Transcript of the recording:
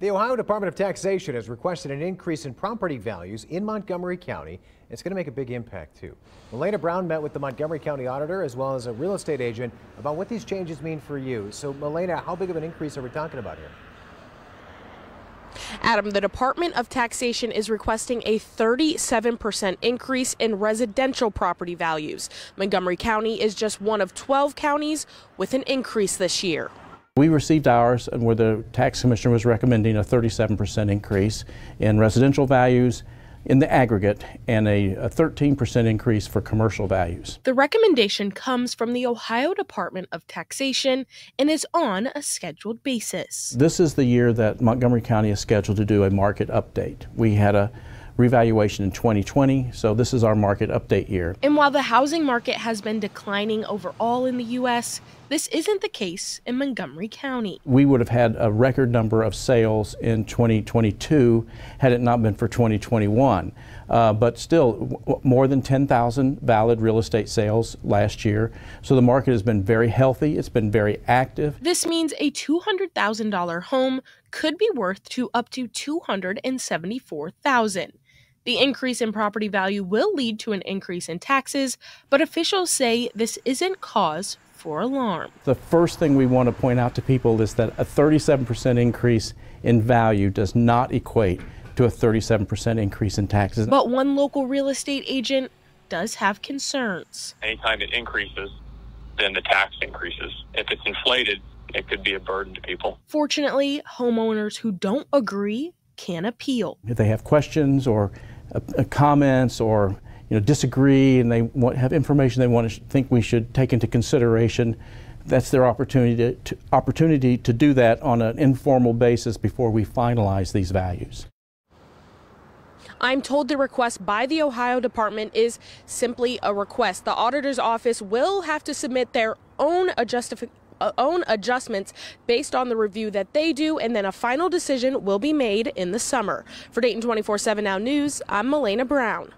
The Ohio Department of Taxation has requested an increase in property values in Montgomery County. It's going to make a big impact, too. Melaina Brown met with the Montgomery County auditor as well as a real estate agent about what these changes mean for you. So, Melaina, how big of an increase are we talking about here? Adam, the Department of Taxation is requesting a 37% increase in residential property values. Montgomery County is just one of 12 counties with an increase this year. We received ours, and where the tax commissioner was recommending a 37% increase in residential values in the aggregate and a 13% increase for commercial values. The recommendation comes from the Ohio Department of Taxation and is on a scheduled basis. This is the year that Montgomery County is scheduled to do a market update. We had a revaluation in 2020, so this is our market update year. And while the housing market has been declining overall in the U.S., this isn't the case in Montgomery County. We would have had a record number of sales in 2022 had it not been for 2021, but still more than 10,000 valid real estate sales last year. So the market has been very healthy. It's been very active. This means a $200,000 home could be worth up to $274,000. The increase in property value will lead to an increase in taxes, but officials say this isn't cause for alarm. The first thing we want to point out to people is that a 37% increase in value does not equate to a 37% increase in taxes. But one local real estate agent does have concerns. Anytime it increases, then the tax increases. If it's inflated, it could be a burden to people. Fortunately, homeowners who don't agree can appeal. If they have questions or comments or disagree and they have information they think we should take into consideration, that's their opportunity to do that on an informal basis before we finalize these values. I'm told the request by the Ohio Department is simply a request. The auditor's office will have to submit their own adjustments based on the review that they do, and then a final decision will be made in the summer. For Dayton 24/7 Now News, I'm Melaina Brown.